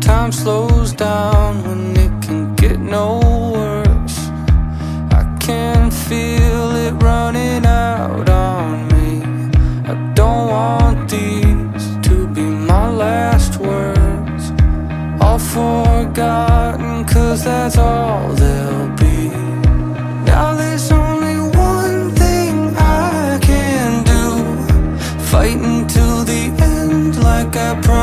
Time slows down when it can get no worse. I can feel it running out on me. I don't want these to be my last words, all forgotten, 'cause that's all they'll be. Now there's only one thing I can do, fight until the end like I promised.